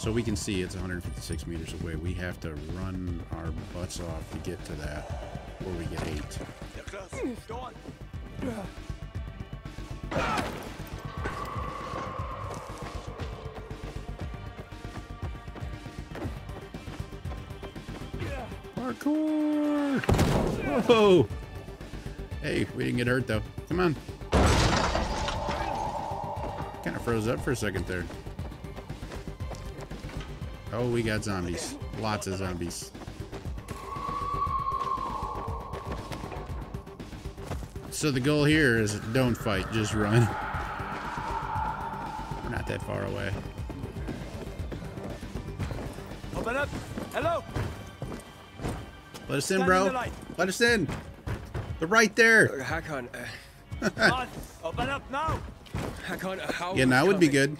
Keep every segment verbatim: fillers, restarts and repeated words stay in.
So we can see it's one hundred fifty-six meters away. We have to run our butts off to get to that, or we get eight. They're close. Go on. Parkour! Whoa! Hey, we didn't get hurt though. Come on. Kind of froze up for a second there. Oh, we got zombies. Lots of zombies. So the goal here is don't fight, just run. We're not that far away. Open up! Hello! Let us in, bro. Let us in. They're right there. Hakon, uh, open up now. Hakon, uh, how yeah, now would be good.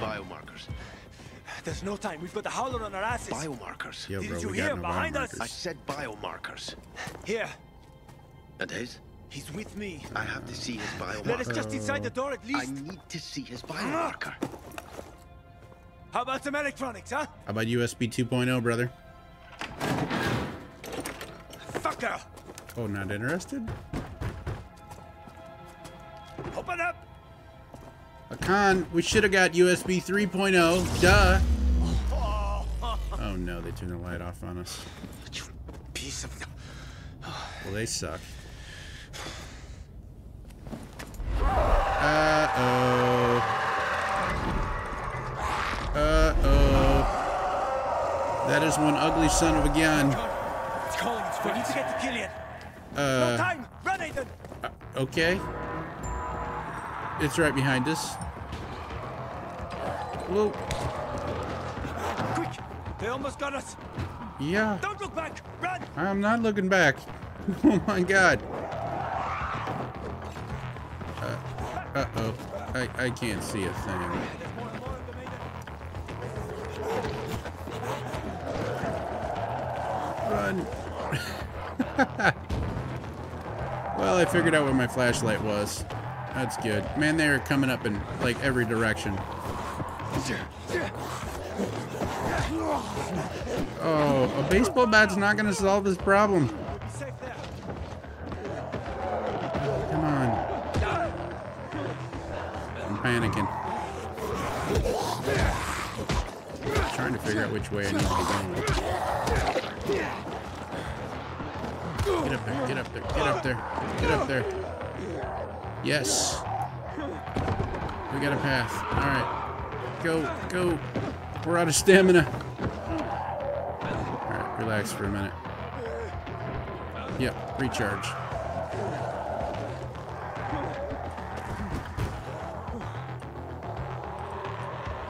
Biomarkers. There's no time. We've got a howler on our asses. Biomarkers. Yo, bro, did you hear no behind us? I said biomarkers. Here. And his? He's with me. I have to see his biomarker. Let us just inside the door at least. I need to see his biomarker. How about some electronics, huh? How about U S B two point oh, brother? Fucker! Oh, not interested? Open up! Hakon, we should have got U S B three point oh. Duh! Oh. Oh no, they turned the light off on us. You piece of... Well, they suck. Uh-oh. Uh-oh. That is one ugly son of a gun. We need to get to Killian. Uh, no time. Run, Aiden. Uh, okay. It's right behind us. Whoa. Quick. They almost got us. Yeah. Don't look back. Run. I'm not looking back. Oh, my God. Uh, uh-oh. I, I can't see a thing. Run. Well, I figured out where my flashlight was. That's good. Man, they are coming up in like every direction. Oh, a baseball bat's not gonna solve this problem. Come on. I'm panicking. I'm trying to figure out which way I need to be going. Get up there, get up there, get up there, get up there. Yes. We got a path. Alright. Go, go. We're out of stamina. Alright, relax for a minute. Yep, recharge.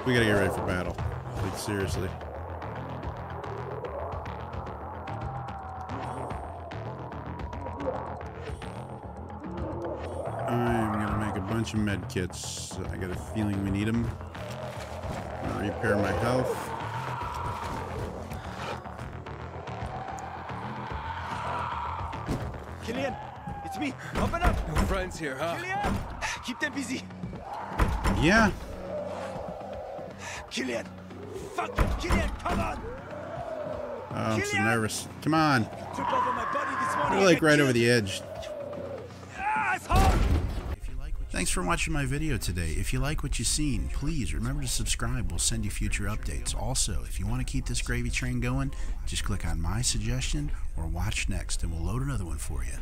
We gotta get ready for battle. Like, seriously. Of med kits. I got a feeling we need them. I'll repair my health. Killian, it's me. Open up. No friends here, huh? Killian, keep them busy. Yeah. Killian, fuck it, Killian, come on. Oh, I'm Killian. So nervous. Come on. Took over my body this morning. We're like right over the edge. Thanks for watching my video today. If you like what you've seen, please remember to subscribe. We'll send you future updates. Also, if you want to keep this gravy train going, just click on my suggestion or watch next and we'll load another one for you.